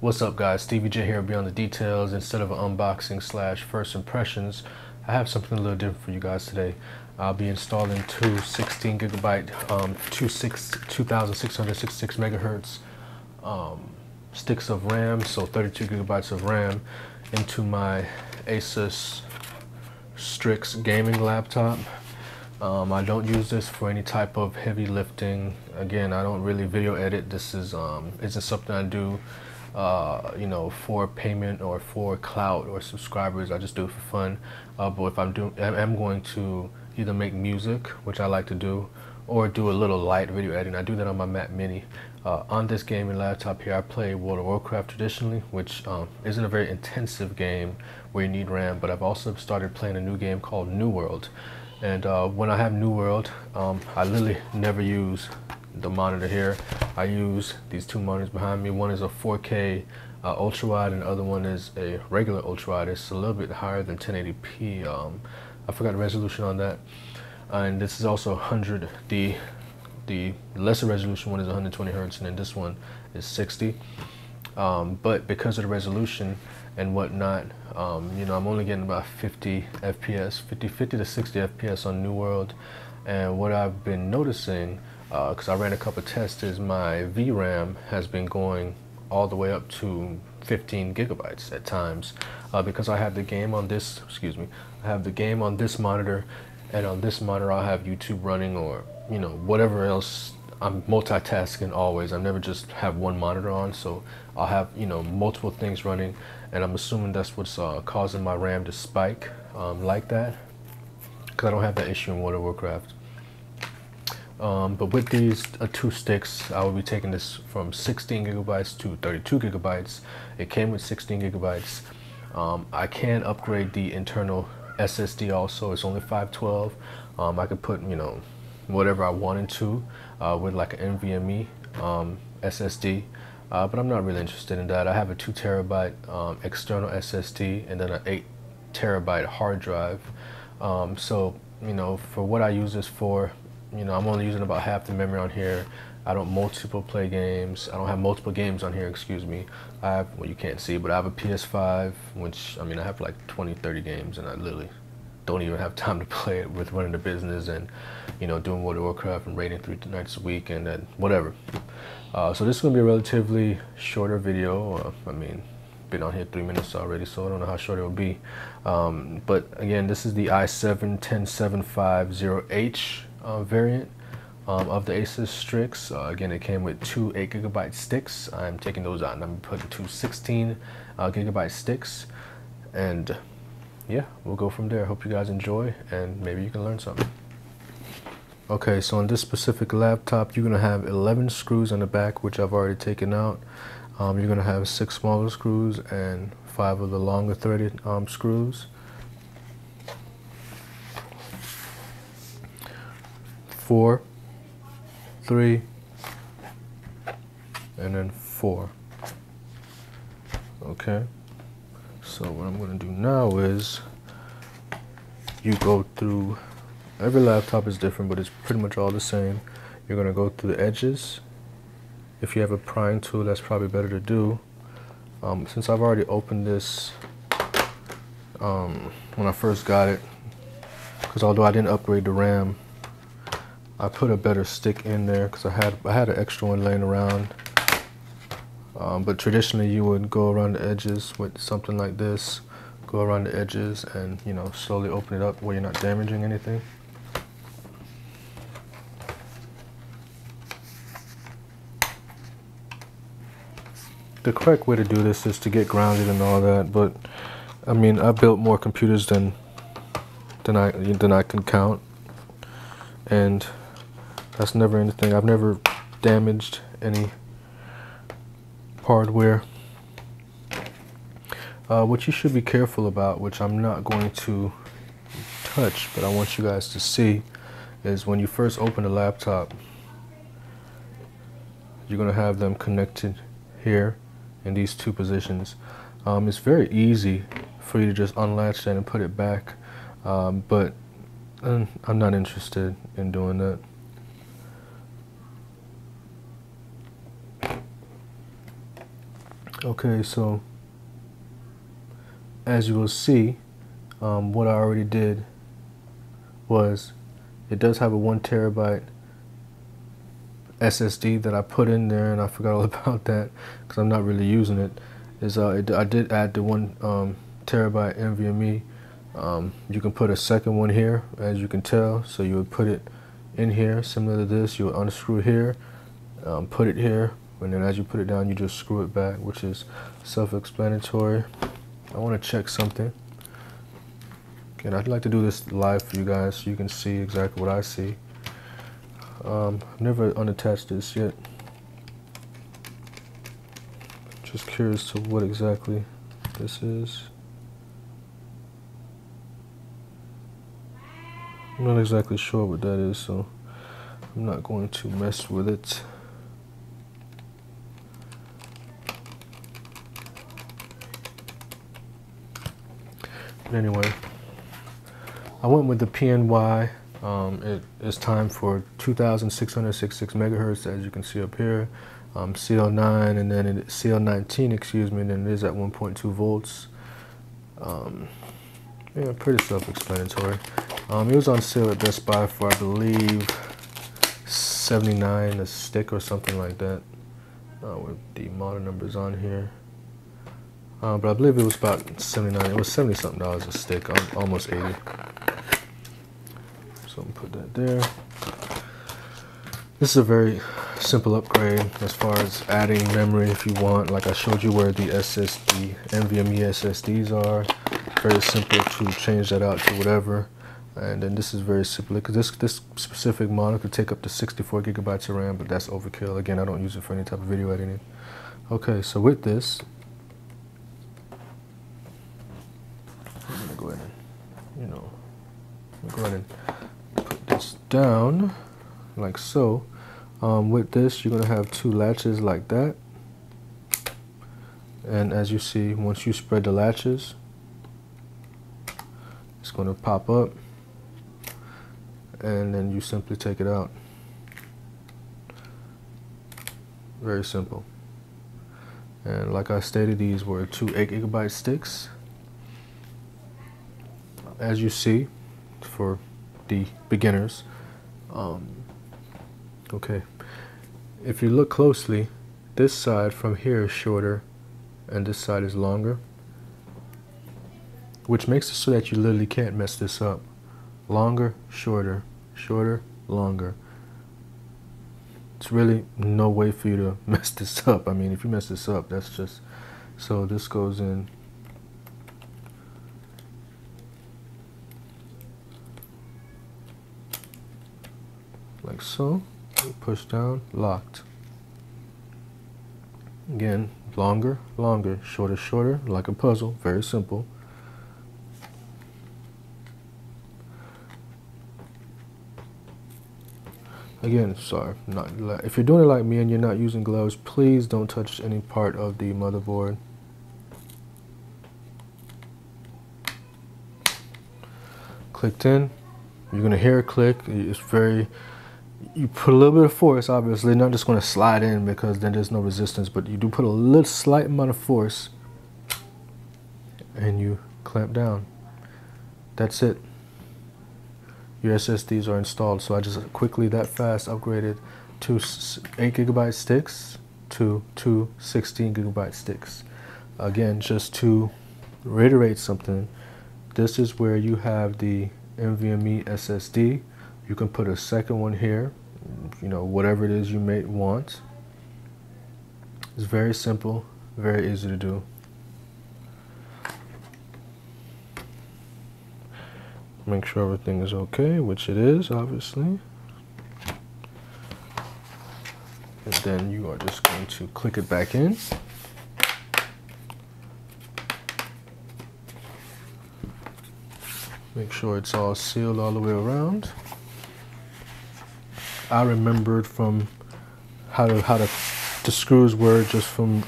What's up guys, Stevie J here, Beyond the Details. Instead of an unboxing slash first impressions, I have something a little different for you guys today. I'll be installing two 16GB 2666 megahertz sticks of RAM, so 32 gigabytes of RAM into my Asus Strix gaming laptop. I don't use this for any type of heavy lifting. Again, I don't really video edit. This is isn't something I do you know, for payment or for clout or subscribers. I just do it for fun. But if I'm going to either make music, which I like to do, or do a little light video editing. I do that on my Mac Mini. On this gaming laptop here, I play World of Warcraft traditionally, which isn't a very intensive game where you need RAM, but I've also started playing a new game called New World. And when I have New World, I literally never use the monitor here. I use these two monitors behind me. One is a 4K ultra wide, and the other one is a regular ultra wide. It's a little bit higher than 1080p. I forgot the resolution on that. And this is also 100. The lesser resolution one is 120 hertz, and then this one is 60. But because of the resolution and whatnot, you know, I'm only getting about 50 FPS, 50 to 60 FPS on New World. And what I've been noticing, because I ran a couple tests, is my VRAM has been going all the way up to 15 gigabytes at times, because I have the game on this. Excuse me, I have the game on this monitor, and on this monitor I'll have YouTube running, or you know, whatever else. I'm multitasking always. I never just have one monitor on, so I'll have, you know, multiple things running, and I'm assuming that's what's causing my RAM to spike like that, because I don't have that issue in World of Warcraft. But with these two sticks, I will be taking this from 16 gigabytes to 32 gigabytes. It came with 16 gigabytes. I can upgrade the internal SSD also. It's only 512. I could put, you know, whatever I wanted to with like an NVMe SSD, but I'm not really interested in that. I have a 2 terabyte external SSD and then an 8 terabyte hard drive. So you know, for what I use this for, you know, I'm only using about half the memory on here. I don't have multiple games on here, excuse me. I have, well, you can't see, but I have a PS5, which I mean, I have like 20-30 games, and I literally don't even have time to play it with running the business and, you know, doing World of Warcraft and raiding 3 nights a week and then whatever. So this is gonna be a relatively shorter video. I mean, been on here 3 minutes already, so I don't know how short it will be. But again, this is the i7-10750H variant of the Asus Strix. Again, it came with two 8 gigabyte sticks. I'm taking those out and I'm putting two 16 gigabyte sticks, and yeah, we'll go from there. Hope you guys enjoy, and maybe you can learn something. Okay, so on this specific laptop, you're gonna have 11 screws on the back, which I've already taken out. You're gonna have 6 smaller screws and 5 of the longer threaded screws. 4, 3, and then 4. Okay. So what I'm going to do now is you go through, every laptop is different, but it's pretty much all the same. You're going to go through the edges. If you have a prying tool, that's probably better to do. Since I've already opened this when I first got it, because although I didn't upgrade the RAM, I put a better stick in there because I had an extra one laying around. But traditionally you would go around the edges with something like this, go around the edges and, you know, slowly open it up where you're not damaging anything. The correct way to do this is to get grounded and all that, but I mean, I built more computers than I can count, and that's never anything. I've never damaged any hardware. What you should be careful about, which I'm not going to touch, but I want you guys to see, is when you first open the laptop, you're going to have them connected here in these two positions. It's very easy for you to just unlatch that and put it back, but I'm not interested in doing that. Okay, so as you will see, what I already did was, it does have a 1 terabyte SSD that I put in there, and I forgot all about that because I'm not really using it. I did add the 1 terabyte NVMe. You can put a second one here, as you can tell. So you would put it in here, similar to this. You would unscrew here, put it here, and then as you put it down, you just screw it back, which is self-explanatory. I want to check something, and I'd like to do this live for you guys so you can see exactly what I see. I've never unattached this yet. Just curious to what exactly this is. I'm not exactly sure what that is, so I'm not going to mess with it. But anyway, I went with the PNY. It's timed for 2,666 megahertz, as you can see up here. CL9, and then CL19, excuse me, and then it is at 1.2 volts. Yeah, pretty self-explanatory. It was on sale at Best Buy for, I believe, $79 a stick or something like that, with the model numbers on here. But I believe it was about $79. It was $70-something a stick, almost 80. So I'm gonna put that there. This is a very simple upgrade as far as adding memory if you want. Like I showed you where the SSD, NVMe SSDs are. Very simple to change that out to whatever. And then this is very simple because this specific model could take up to 64 gigabytes of RAM, but that's overkill. Again, I don't use it for any type of video editing. Okay, so with this, I'm gonna go ahead and, put this down like so. With this, you're gonna have two latches like that, and as you see, once you spread the latches, it's gonna pop up, and then you simply take it out. Very simple. And like I stated, these were two 8 gigabyte sticks, as you see, for the beginners. Okay, if you look closely, this side from here is shorter and this side is longer, which makes it so that you literally can't mess this up. Longer, shorter, shorter, longer. It's really no way for you to mess this up. I mean, if you mess this up, that's just... So this goes in like so. Push down, locked. Again, longer, longer, shorter, shorter, like a puzzle. Very simple. Again, sorry, not if you're doing it like me and you're not using gloves, please don't touch any part of the motherboard. Clicked in. You're gonna hear a click. It's very... You put a little bit of force, obviously, not just going to slide in because then there's no resistance, but you do put a little slight amount of force and you clamp down. That's it. Your SSDs are installed. So I just quickly, that fast, upgraded two 8 gigabyte sticks to two 16 gigabyte sticks. Again, just to reiterate something, this is where you have the NVMe SSD. You can put a second one here, you know, whatever it is you may want. It's very simple, very easy to do. Make sure everything is okay, which it is, obviously. And then you are just going to click it back in. Make sure it's all sealed all the way around. I remembered from how the screws were, just from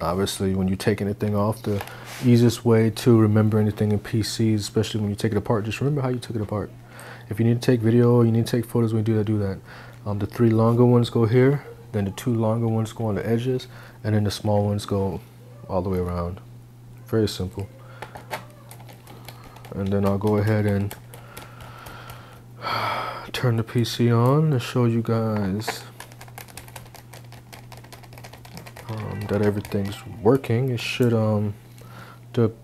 obviously when you take anything off, the easiest way to remember anything in PCs, especially when you take it apart, just remember how you took it apart. If you need to take video or you need to take photos, when you do that, do that. The three longer ones go here, then the two longer ones go on the edges, and then the small ones go all the way around. Very simple. And then I'll go ahead and turn the PC on and show you guys that everything's working. It should, the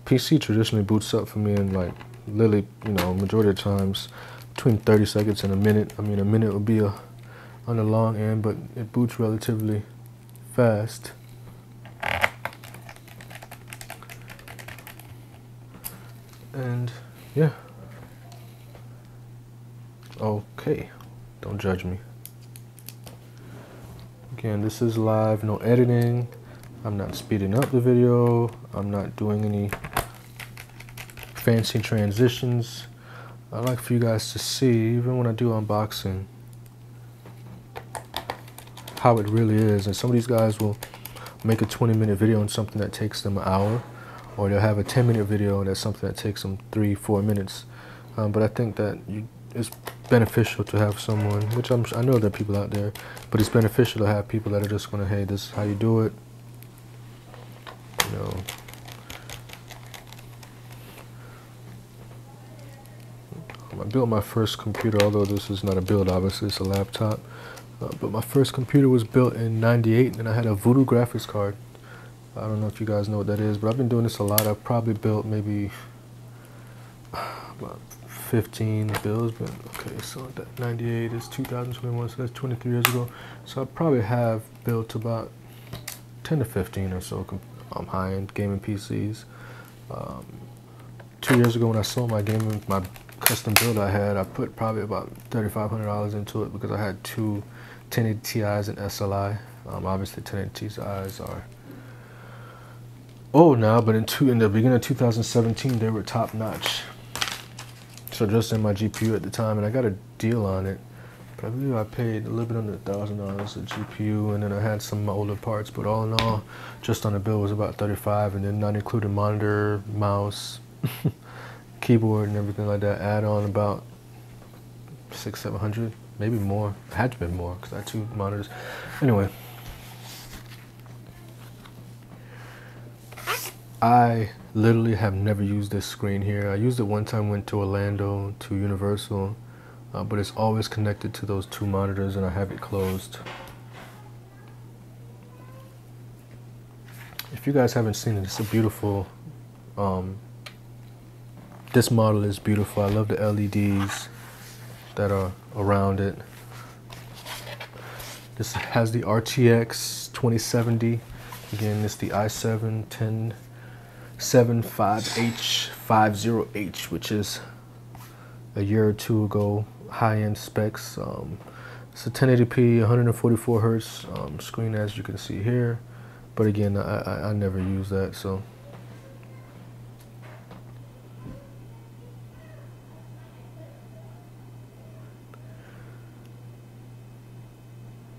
PC traditionally boots up for me in like literally, you know, majority of times between 30 seconds and a minute. I mean, a minute would be on the long end, but it boots relatively fast. And yeah. Okay, don't judge me. Again, this is live, no editing. I'm not speeding up the video. I'm not doing any fancy transitions. I like for you guys to see, even when I do unboxing, how it really is. And some of these guys will make a 20-minute video on something that takes them an hour, or they'll have a 10-minute video and that's something that takes them 3-4 minutes. But I think that it's beneficial to have someone, which I know there are people out there, but it's beneficial to have people that are just gonna, hey, this is how you do it. You know, I built my first computer, although this is not a build, obviously, it's a laptop. But my first computer was built in '98, and I had a Voodoo graphics card. I don't know if you guys know what that is, but I've been doing this a lot. I've probably built maybe about 15 builds, but okay, so that '98 is 2021, so that's 23 years ago. So I probably have built about 10 to 15 or so high-end gaming PCs. 2 years ago, when I sold my custom build I had, I put probably about $3,500 into it because I had two 1080 Ti's and SLI. Obviously, 1080 Ti's are old now, but in the beginning of 2017, they were top notch. So just in my GPU at the time, and I got a deal on it. But I believe I paid a little bit under $1,000 a GPU, and then I had some of my older parts. But all in all, just on the bill was about $35, and then not including monitor, mouse, keyboard and everything like that, add on about 600-700, maybe more. It had to be more because I had two monitors. Anyway, I literally have never used this screen here. I used it one time, went to Orlando to Universal, but it's always connected to those two monitors, and I have it closed. If you guys haven't seen it, it's a beautiful. This model is beautiful. I love the LEDs that are around it. This has the RTX 2070. Again, it's the i7-10750H, which is a year or two ago, high-end specs. It's a 1080p, 144 hertz screen, as you can see here. But again, I never use that, so.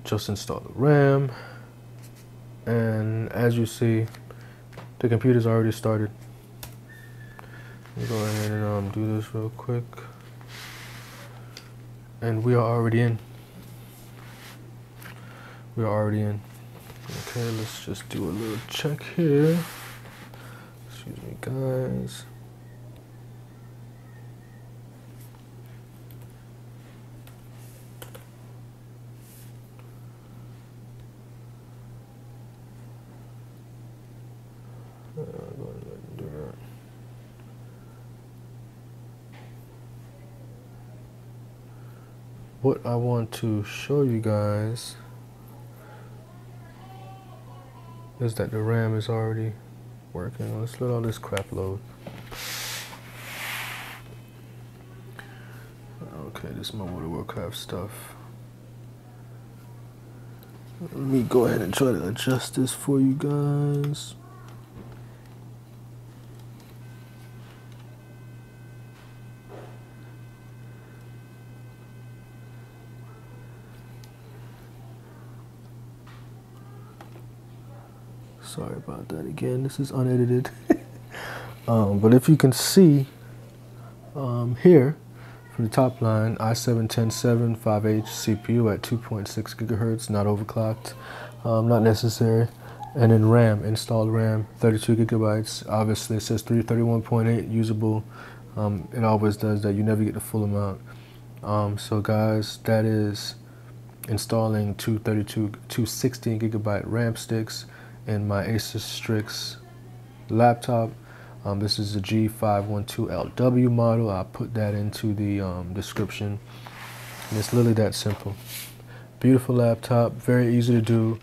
Just install the RAM, and as you see, the computer's already started. Let me go ahead and do this real quick, and we are already in. We are already in. Okay, let's just do a little check here. Excuse me, guys. What I want to show you guys is that the RAM is already working. Let's let all this crap load. Okay, this is my World of Warcraft stuff. Let me go ahead and try to adjust this for you guys. Sorry about that again, this is unedited. But if you can see here, from the top line, i7-10750H CPU at 2.6 gigahertz, not overclocked, not necessary. And then RAM, installed RAM, 32 gigabytes. Obviously, it says 331.8 usable. It always does that. You never get the full amount. So guys, that is installing 216 gigabyte RAM sticks in my Asus Strix laptop. This is the G512LW model. I'll put that into the description. And it's literally that simple. Beautiful laptop, very easy to do.